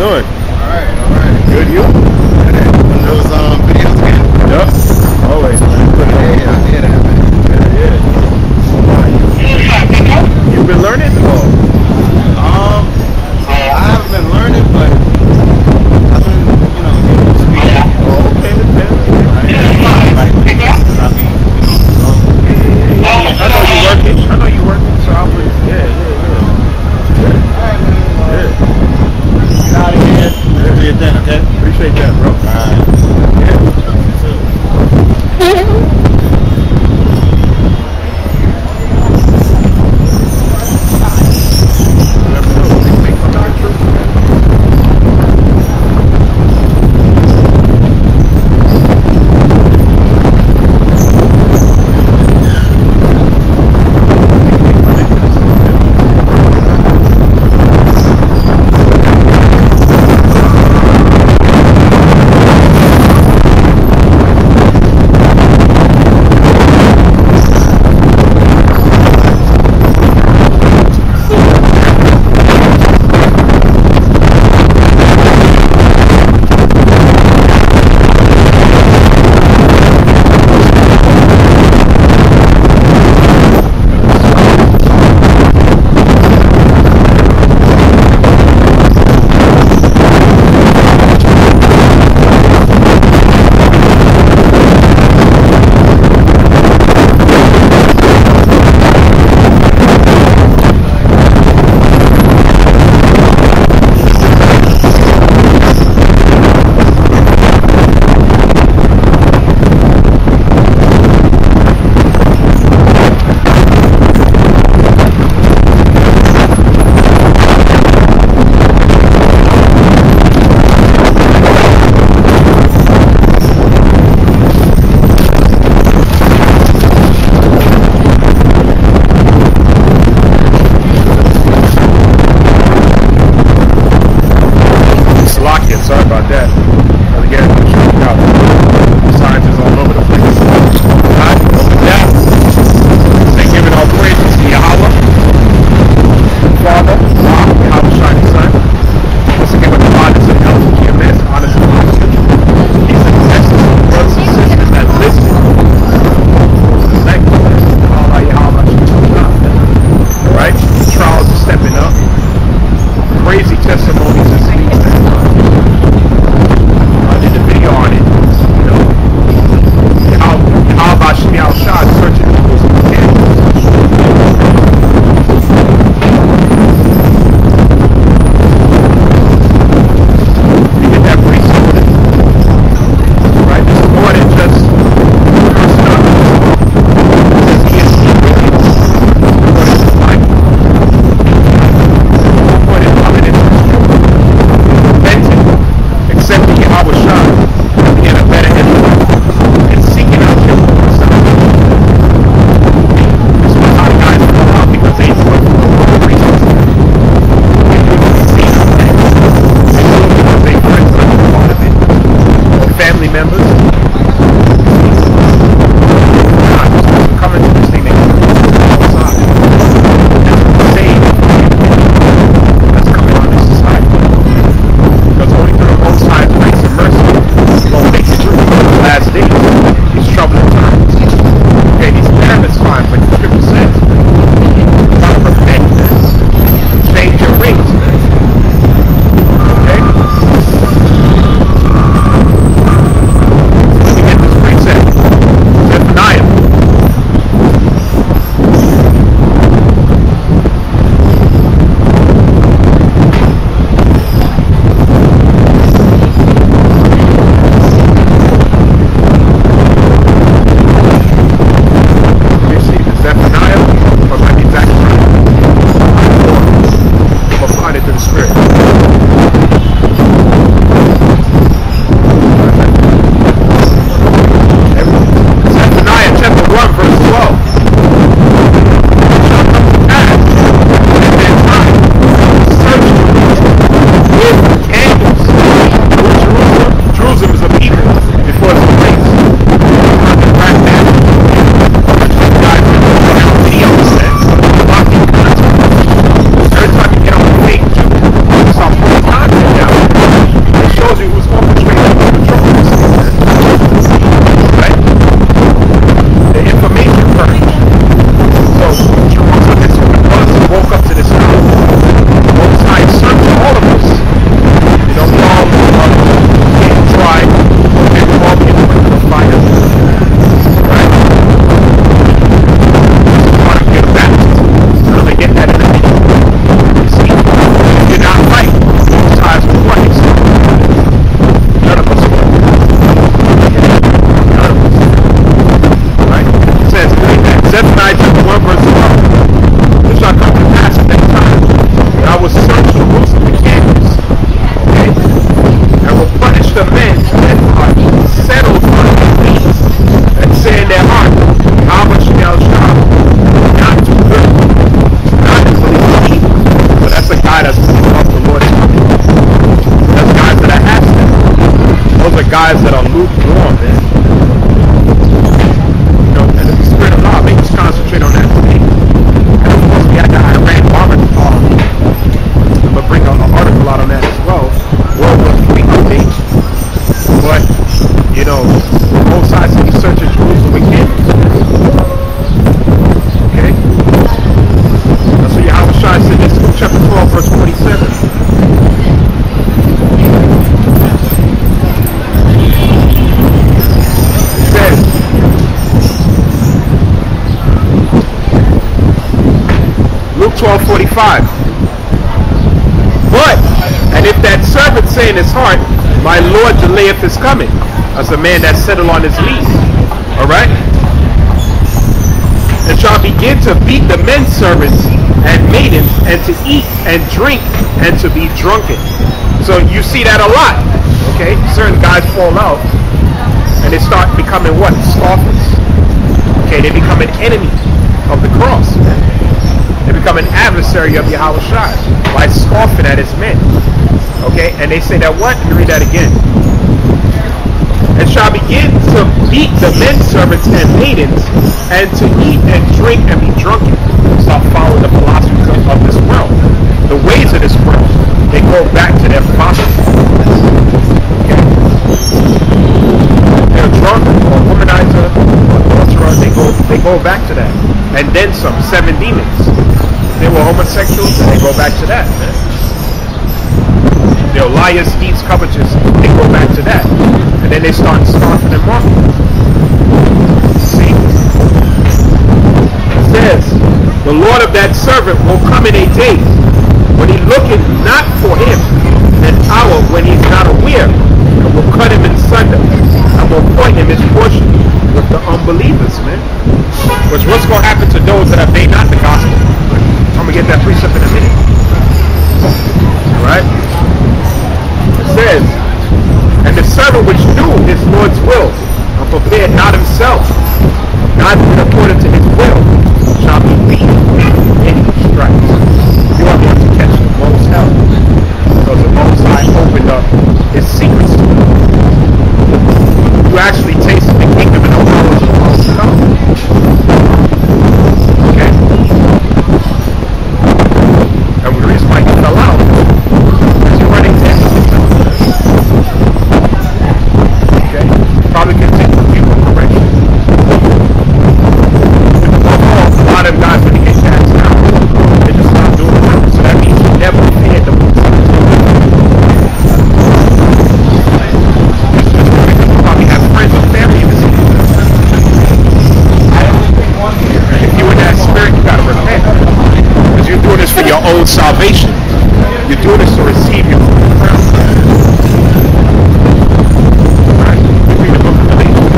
doing? Alright, alright. Good, you? Doing those videos again? Yep. Always, man. Yeah, I hear that, man. Yeah, yeah. You've been learning? I haven't been learning, but I've been, you know, speaking. Oh, okay, okay. I know you working. I know you working, so I'll be, yeah. Get out of here. We'll do your thing, okay? Appreciate that, bro. All right. Yeah. I did the video Those are guys that are lukewarm, man. You know, and the spirit of love, they just concentrate on that thing. And of course, we had the Iran bombing. I'm going to bring an article out on that as well. World War III update. But, you know, both sides of the research is Jerusalem and Kansas. Okay? So Yahusha said this in chapter 12, verse 27. Luke 12:45. But, and if that servant say in his heart, my Lord delayeth his coming, as a man that settled on his lease, alright? And shall begin to beat the men servants and maidens, and to eat and drink, and to be drunken. So you see that a lot, okay? Certain guys fall out, and they start becoming what? Scoffers. Okay, they become an enemy of the cross. They become an adversary of Yahawah by scoffing at his men. Okay, and they say that what? Let me read that again. And shall begin to beat the men servants and maidens, and to eat and drink and be drunken. Stop following the philosophies of this world, the ways of this world. They go back to their philosophy. Okay. They're drunk or womanizer or adulterer. They go back to that, and then some. 7 demons. They were homosexuals, and they go back to that, man. They're liars, thieves, covetous, they go back to that. And then they start scoffing and mocking. See? It says, the Lord of that servant will come in a day when he looketh not for him, an hour when he's not aware, and will cut him in sunder, and will point him his portion with the unbelievers, man. Which what's going to happen to those that obey not the gospel? I'm going to get that precept in a minute. Alright? It says, and the servant which knew his Lord's will, and prepared not himself, not according to his will, shall be beaten in stripes. You are going to catch the most hell. Because the Most High opened up his secrets to you. You actually tasted the kingdom and the knowledge of the Most High. Okay? Salvation. You're doing this to receive your crown. Right? Read the book of Galatians.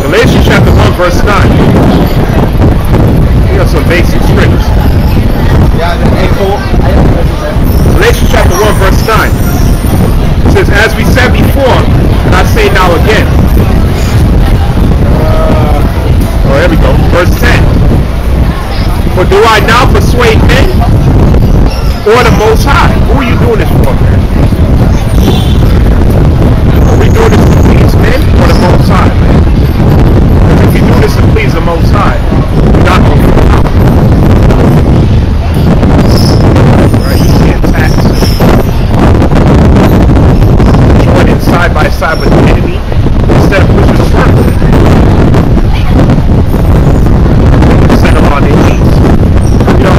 Galatians chapter 1, verse 9. Here are some basic scripts. Galatians chapter 1, verse 9. Says, as we said before, and I say now again. Oh, there we go. Verse 10. For do I now persuade men or the Most High? Who are you doing this for, man? Are we doing this to please men or the Most High, man? Because if you do this to please the Most High, you're not going to come out. Right? You can't tax. Side by side with the enemy instead of pushing the front. Set them on their knees. You know,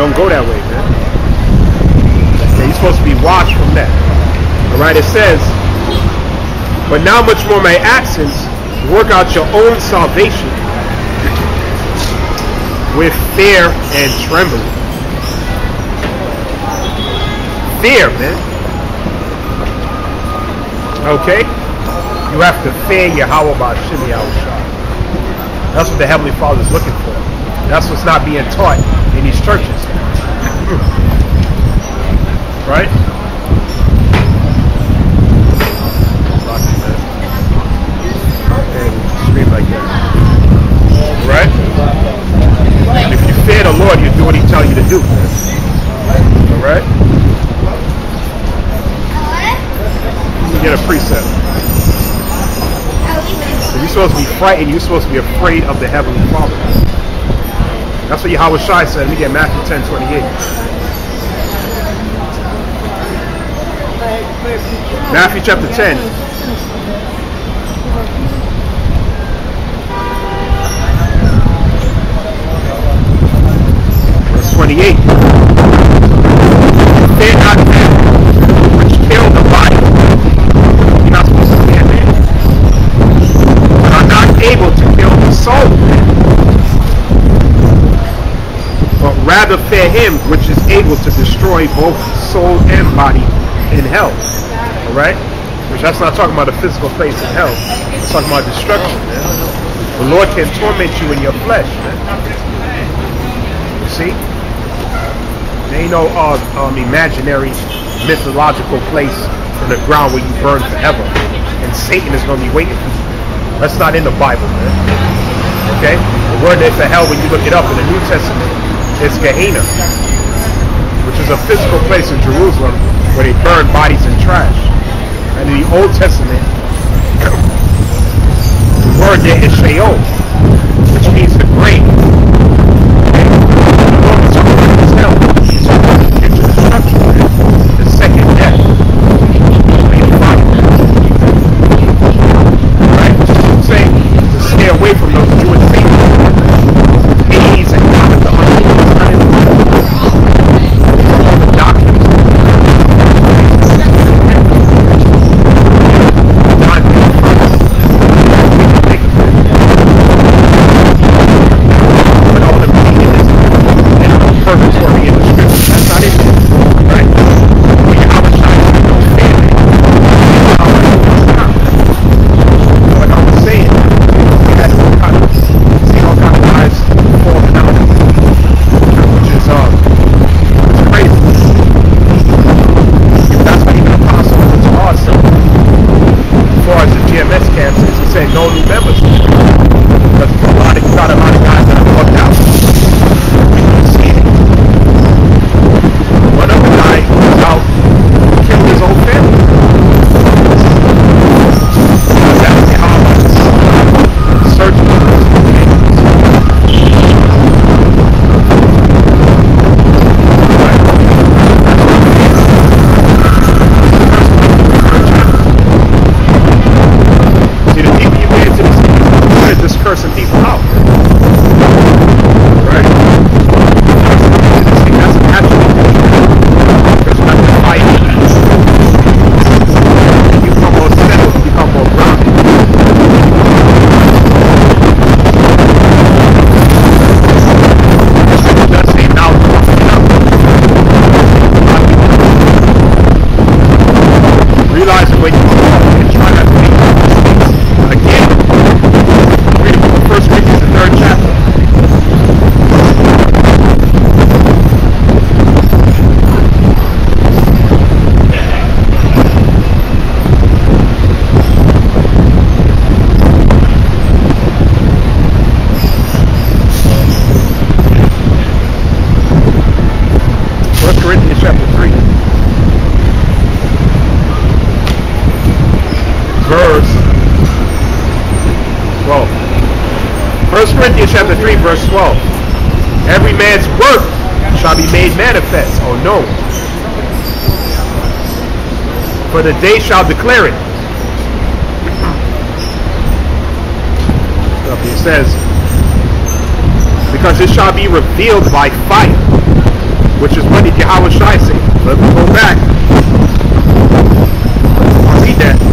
don't go that way, man. You're supposed to be washed from that. Alright, it says, but now much more my absence, work out your own salvation with fear and trembling. Fear, man. Okay? You have to fear Yahawah wa Yahawashi. That's what the Heavenly Father is looking for. That's what's not being taught in these churches. Right? And scream like that. Right? And if you fear the Lord, you do what He tells you to do. Alright? Get a precept. So you're supposed to be frightened, you're supposed to be afraid of the Heavenly Father. That's what Yahawah said. Let me get Matthew 10:28. Matthew chapter 10. Verse 28. Fear not them which kill the body. You're not supposed to stand there. But are not able to kill the soul. Rather fear Him which is able to destroy both soul and body in hell. Alright? Which that's not talking about a physical place in hell. It's talking about destruction, man. The Lord can torment you in your flesh, man. You see? There ain't no imaginary, mythological place on the ground where you burn forever. And Satan is going to be waiting for you. That's not in the Bible, man. Okay? The word there for hell, when you look it up in the New Testament, it's Gehenna, which is a physical place in Jerusalem where they burn bodies in trash. And in the Old Testament, the word there is Sheol, which means the grave. The second death. Right? So saying to stay away from those Jewish people. These and Chapter 3 verse 12. Every man's work shall be made manifest or known, for the day shall declare it. It says, because it shall be revealed by fire, which is what did Yahawashai say? Let me go back. I'll read that.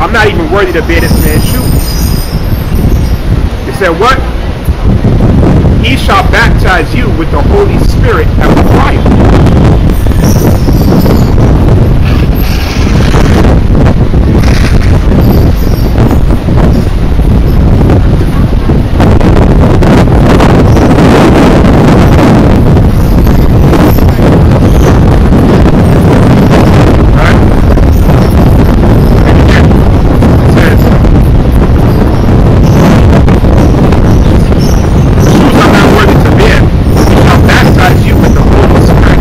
I'm not even worthy to bear this man's shoes. He said, what? He shall baptize you with the Holy Spirit and with fire. Baptize you with the Holy Spirit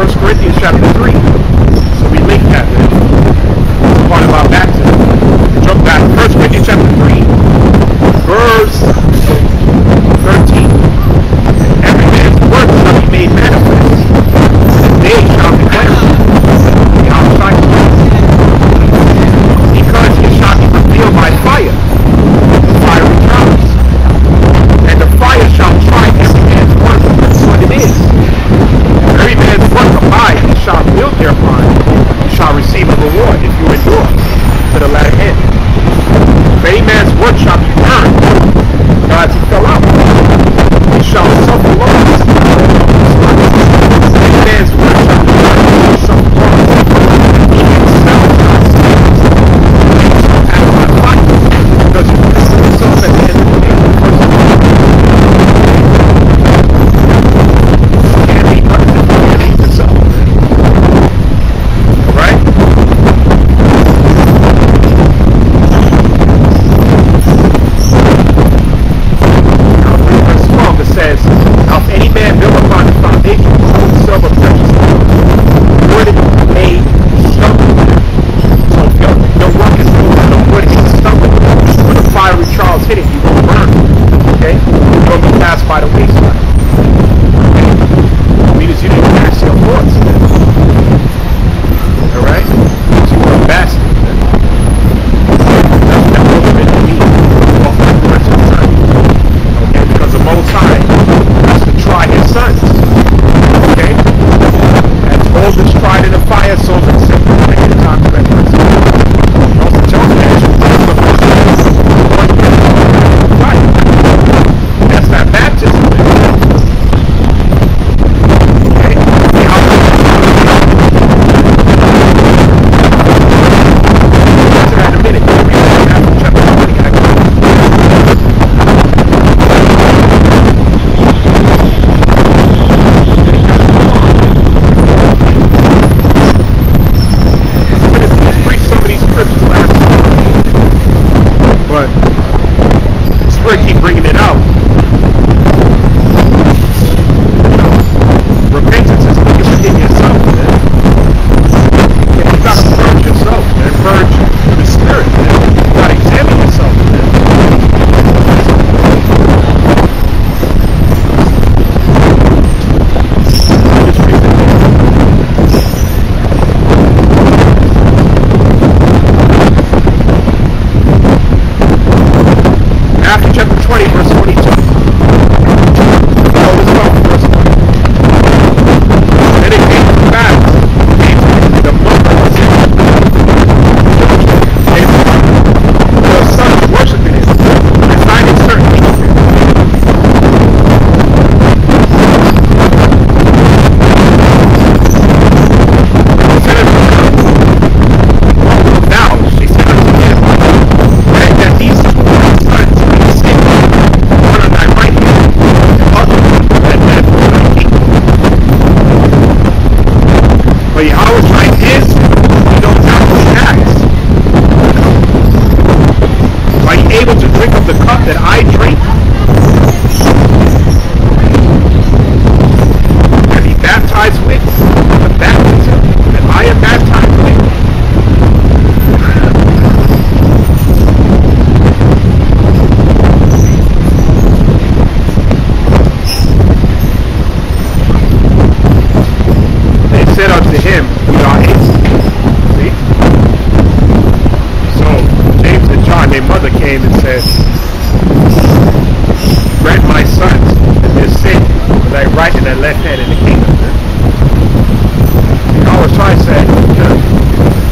1 Corinthians chapter 3. So we link that now. It's part of our baptism. We jump back to 1 Corinthians chapter 3, verse 13. And every man's work shall be made manifest, and they shall declare the outside world, because it shall be revealed by fire, the fiery trials, and the fire shall try every man's work for what it is. Every man's work of mind shall build thereupon, you shall receive a reward if you endure to the latter end. If any man's work shall be burned, God's fell out. He shall suffer loss. Any man's work shall be burned, he shall suffer loss. He himself shall suffer loss. He shall have my life, because he blesses himself at the end of the day.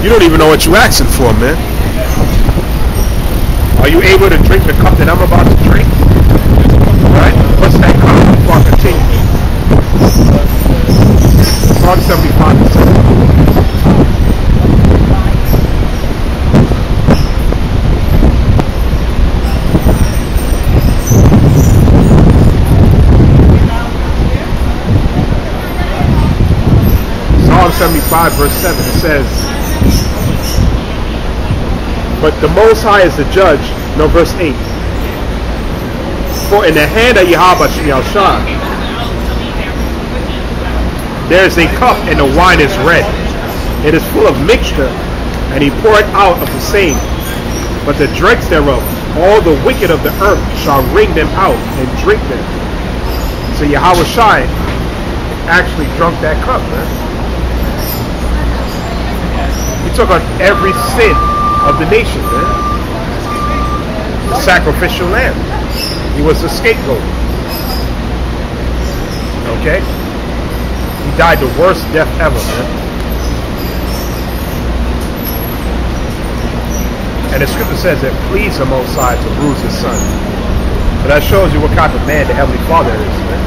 You don't even know what you're asking for, man. Are you able to drink the cup that I'm about to drink? Right? What's that cup? Before I continue. Psalm 75. Psalm 75 verse 7, it says, but the Most High is the judge. No, verse 8. For in the hand of Yahawah wa Yahawashi There is a cup, and the wine is red. It is full of mixture, and he poured out of the same. But the dregs thereof, all the wicked of the earth shall wring them out and drink them. So Yahawashai actually drunk that cup, man. He took on every sin of the nation, man. The sacrificial lamb. He was the scapegoat. Okay? He died the worst death ever, man. And the scripture says that pleased the Most High to bruise his son. So that shows you what kind of man the Heavenly Father is, man.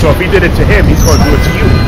So if he did it to him, he's going to do it to you.